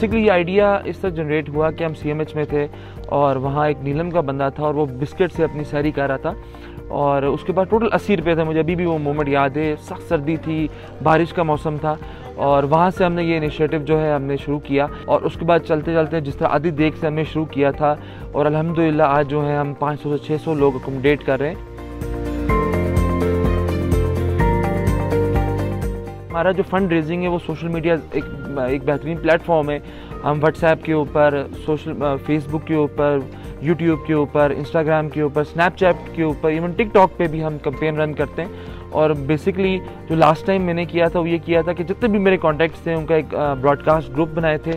Basically ये idea इस तरह जनरेट हुआ कि हम CMH में थे और वहाँ एक नीलम का बंदा था और वो बिस्किट से अपनी सैरी कर रहा था और उसके बाद टोटल 80 रुपये थे। मुझे अभी भी वो मोमेंट याद है। सख्त सर्दी थी, बारिश का मौसम था और वहाँ से हमने ये इनिशिएटिव जो है हमने शुरू किया और उसके बाद चलते चलते जिस तरह आदि देख से हमने शुरू किया था और अल्हम्दुलिल्लाह आज जो है हम 500 से 600 लोग अकोमोडेट कर रहे हैं। हमारा जो फंड रेजिंग है वो सोशल मीडिया एक बेहतरीन प्लेटफॉर्म है। हम व्हाट्सएप के ऊपर, सोशल फेसबुक के ऊपर, यूट्यूब के ऊपर, इंस्टाग्राम के ऊपर, स्नैपचैट के ऊपर, इवन टिकटॉक पे भी हम कैंपेन रन करते हैं। और बेसिकली जो लास्ट टाइम मैंने किया था वो ये किया था कि जितने भी मेरे कॉन्टैक्ट्स थे उनका एक ब्रॉडकास्ट ग्रुप बनाए थे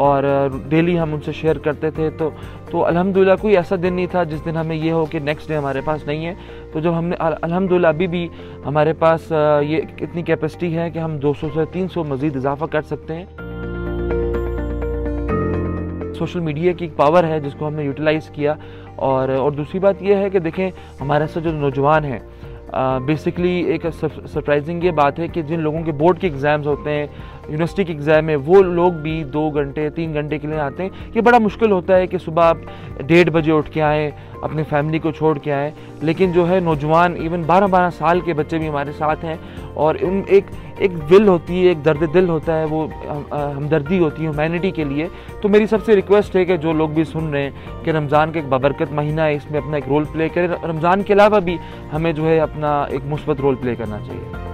और डेली हम उनसे शेयर करते थे। तो अल्हम्दुलिल्लाह कोई ऐसा दिन नहीं था जिस दिन हमें ये हो कि नेक्स्ट डे हमारे पास नहीं है। तो जब हमने अल्हम्दुलिल्लाह अभी भी हमारे पास ये इतनी कैपेसिटी है कि हम 200 से 300 मज़ीद इजाफा कर सकते हैं। सोशल मीडिया की एक पावर है जिसको हमने यूटिलाइज़ किया। और दूसरी बात यह है कि देखें हमारे साथ जो नौजवान हैं, बेसिकली एक सरप्राइजिंग ये बात है कि जिन लोगों के बोर्ड के एग्ज़ाम्स होते हैं, यूनिवर्सिटी के एग्ज़ाम है, वो लोग भी 2 घंटे 3 घंटे के लिए आते हैं। ये बड़ा मुश्किल होता है कि सुबह आप 1:30 बजे उठ के आएँ, अपने फैमिली को छोड़ के आएँ, लेकिन जो है नौजवान इवन 12-12 साल के बच्चे भी हमारे साथ हैं और इन एक विल होती है, एक दर्द दिल होता है, वो हमदर्दी होती है ह्यूमैनिटी के लिए। तो मेरी सबसे रिक्वेस्ट है कि जो लोग भी सुन रहे हैं कि रमज़ान का एक बबरकत महीना है, इसमें अपना एक रोल प्ले करें। रमज़ान के अलावा भी हमें जो है अपना एक मुस्बत रोल प्ले करना चाहिए।